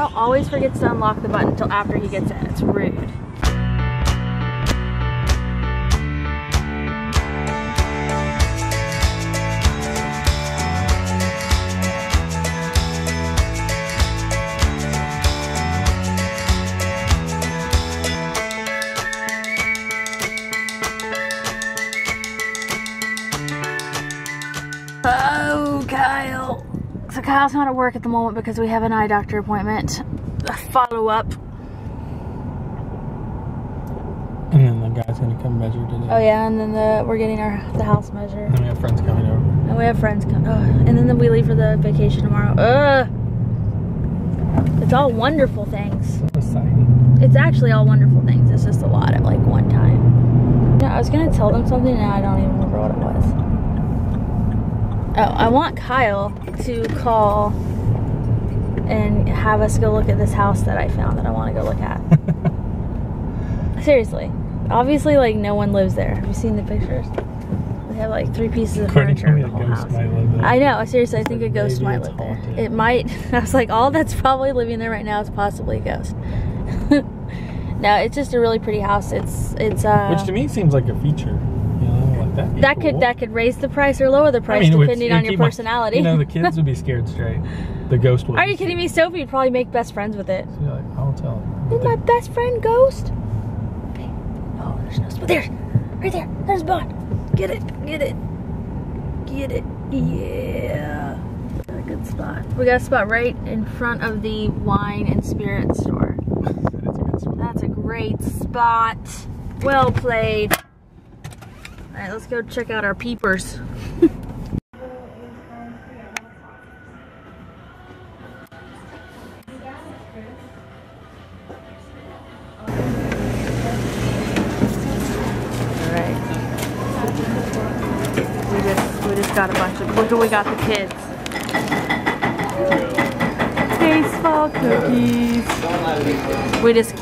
Kyle always forgets to unlock the button until after he gets in. It's rude. Oh, Kyle. So Kyle's not at work at the moment because we have an eye doctor appointment. A follow-up. And then the guy's gonna come measure today. Oh yeah, and then we're getting the house measured. And we have friends coming over. And we have friends coming. Oh, and then we leave for the vacation tomorrow. Ugh. It's all wonderful things. So exciting. It's actually all wonderful things. It's just a lot at like one time. No, I was gonna tell them something and I don't even remember what it was. Oh, I want Kyle to call and have us go look at this house that I found that I want to go look at. Seriously. Obviously, like, no one lives there. Have you seen the pictures? We have, like, 3 pieces of furniture in the whole house. I know. Seriously, I think a ghost might live there. It might. I was like, all that's probably living there right now is possibly a ghost. No, it's just a really pretty house. It's which to me seems like a feature. That could raise the price or lower the price, I mean, depending on your personality. You know, the kids would be scared straight. The ghost would. Are you kidding me? Sophie would probably make best friends with it. She'd be like, I'll tell him. Is my best friend ghost? Oh, there's no spot. There's, right there. There's Bond. Get it. Get it. Get it. Yeah. Got a good spot. We got a spot right in front of the wine and spirit store. That's a good spot. That's a great spot. Well played. All right, let's go check out our peepers. Alright. We just got a bunch of, look what we got the kids. Baseball cookies. We just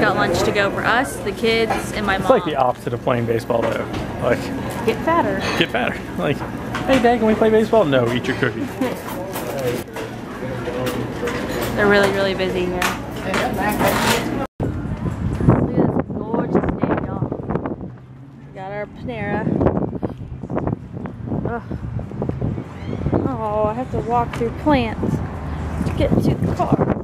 got lunch to go for us, the kids, and my mom. It's like the opposite of playing baseball though. Like get fatter. Get fatter. Like, hey Dad, can we play baseball? No, eat your cookie. They're really, really busy here. Look at this gorgeous day, y'all. Got our Panera. Ugh. Oh, I have to walk through plants to get to the car.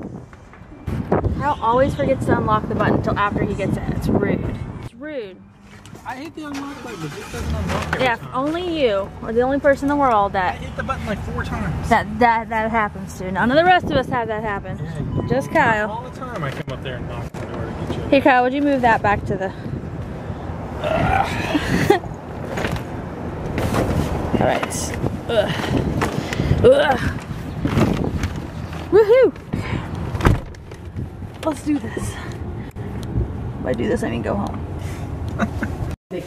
Kyle always forgets to unlock the button until after he gets in. It's rude. It's rude. I hate the unlock button. It just doesn't unlock every time. If only you are the only person in the world that... I hit the button like 4 times. That happens to. None of the rest of us have that happen. Yeah, just Kyle. All the time I come up there and knock on the door to get you. Hey Kyle, would you move that back to the... Alright. Ugh. Ugh. Woohoo! Let's do this. By do this, I mean go home. No,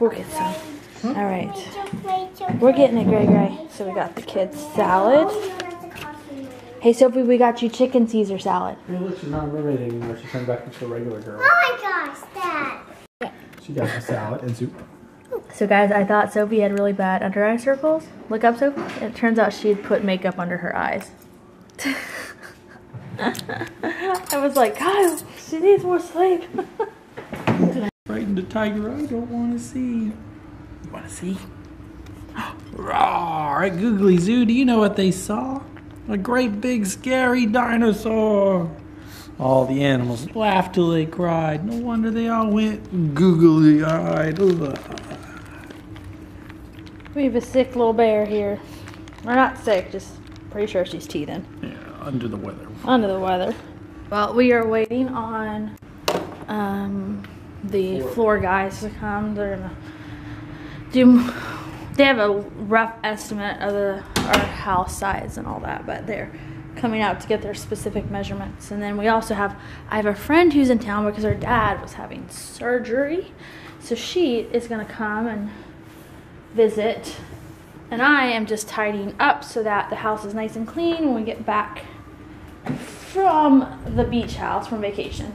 we'll get some. All right, we're getting it, Gray Gray. So we got the kids' salad. Hey Sophie, we got you chicken Caesar salad. Hey, look, she's not mermaid anymore. She turned back into a regular girl. Oh my gosh, Dad! She got the salad and soup. So guys, I thought Sophie had really bad under eye circles. Look up, Sophie. It turns out she had put makeup under her eyes. I was like, Kyle, she needs more sleep. Right into tiger, I don't want to see. You want to see? Roar! At Googly Zoo, do you know what they saw? A great big scary dinosaur. All the animals laughed till they cried. No wonder they all went googly-eyed. We have a sick little bear here. We're not sick, just pretty sure she's teething. Yeah, under the weather. Under the weather. Well, we are waiting on the floor guys to come. They're gonna do. They have a rough estimate of our house size and all that, but they're coming out to get their specific measurements. And then we also have, I have a friend who's in town because her dad was having surgery, so she is gonna come and visit, and I am just tidying up so that the house is nice and clean when we get back from the beach house from vacation.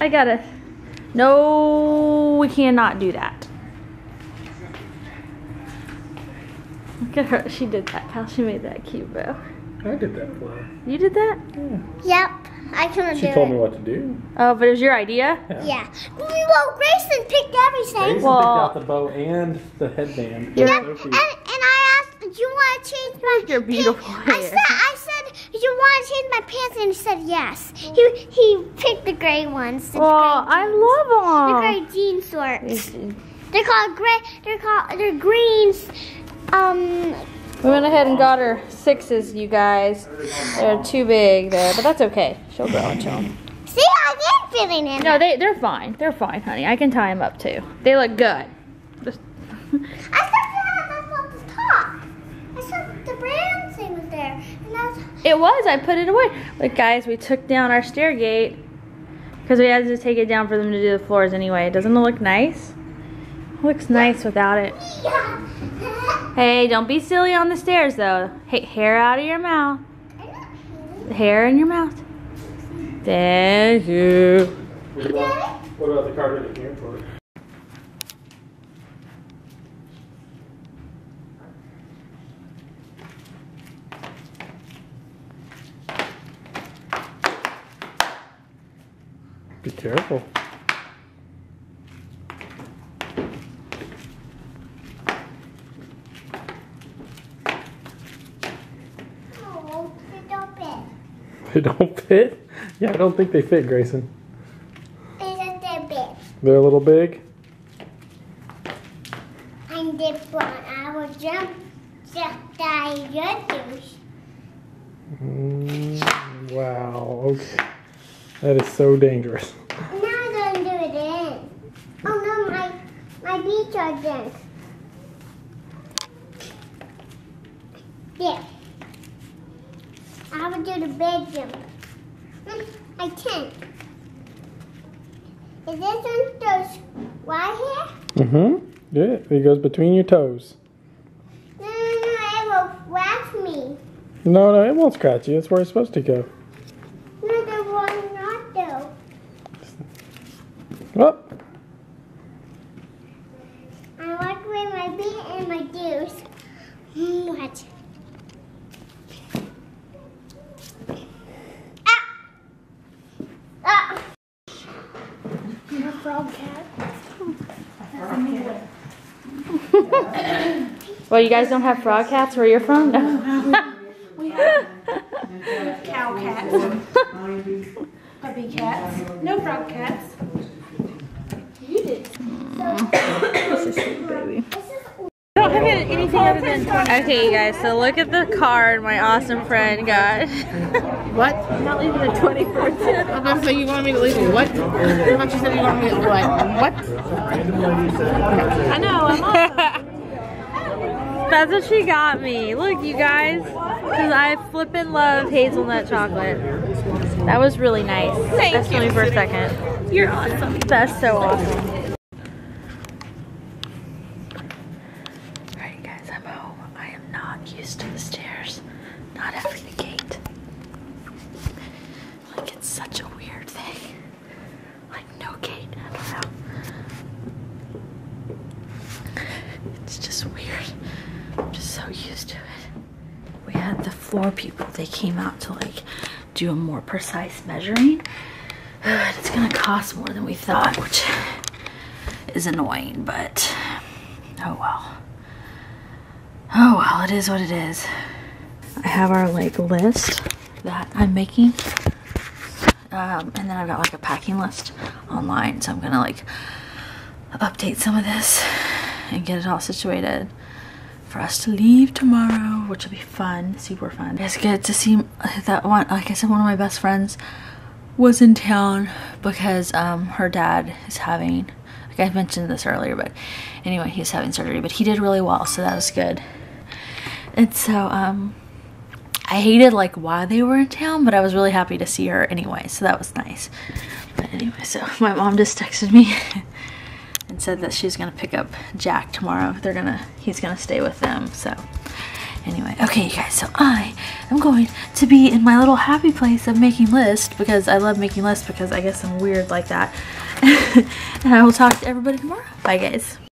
I gotta, no, we cannot do that. Look at her, she did that, how she made that cute bow. I did that for her. You did that? Yeah. Yep. I couldn't do it. She told me what to do. Oh, but it was your idea? Yeah. But we won't. Grayson picked everything. Grayson picked out the bow and the headband. Yeah. And I asked, do you want to change my pants? You're beautiful. I said, do you want to change my pants? And he said yes. He picked the gray ones. Oh, I love them. The gray jean sorts. They're called gray. They're greens. We went ahead and got her sixes, you guys. They're too big there, but that's okay. She'll grow into them. See, I didn't fit in them. No, they're fine. They're fine, honey. I can tie them up too. They look good. Just I thought the top. I thought the brown thing was there. And it was. I put it away. Look, guys, we took down our stair gate because we had to take it down for them to do the floors anyway. Doesn't it look nice? It looks nice without it. Yeah. Hey, don't be silly on the stairs, though. Hey, hair out of your mouth. Hair in your mouth. Thank you. What about the carpet in here for it? Be careful. They don't fit? Yeah, I don't think they fit, Grayson. They're big. They're a little big? And this one, I will jump just like yours. Wow, okay. That is so dangerous. Now I'm going to do it in. Oh no, my beach are in. There. I would do the big jump. I can't. Is this one goes right here? Mm-hmm. Yeah, it goes between your toes. No, it will scratch me. No, it won't scratch you. It's where it's supposed to go. No, the one not though. What? I walk with my feet and my toes. Watch. Well, you guys don't have frog cats where you're from? No. We have cow cats, puppy cats, no frog cats. You did. This is sweet, baby. I don't have anything other than. Okay, you guys, so look at the card my awesome friend got. What? I'm not leaving the 21st. I'm going to say you want me to leave you. What? I thought you said you want me to what? What? I know, I'm awesome. That's what she got me. Look, you guys, because I flippin' love hazelnut chocolate. That was really nice. That's only for a second. You're awesome. That's so awesome. Alright, guys, I'm home. I am not used to the stairs. Not after the gate. Like, it's such a weird thing. Like, no gate. I don't know. It's just weird. I'm just so used to it. We had the floor people. They came out to like do a more precise measuring. It's gonna cost more than we thought, which is annoying, but oh well. Oh well, it is what it is. I have our like list that I'm making. And then I've got like a packing list online. So I'm gonna like update some of this and get it all situated for us to leave tomorrow, which will be fun, super fun. It's good to see that one. Like I said, one of my best friends was in town because her dad is having, like I mentioned this earlier, but anyway, he's having surgery, but he did really well, so that was good. And so I hated like why they were in town, but I was really happy to see her anyway, so that was nice. But anyway, so my mom just texted me and said that she's gonna pick up Jack tomorrow. He's gonna stay with them. So anyway, okay you guys, so I am going to be in my little happy place of making lists because I love making lists because I guess I'm weird like that. And I will talk to everybody tomorrow. Bye guys.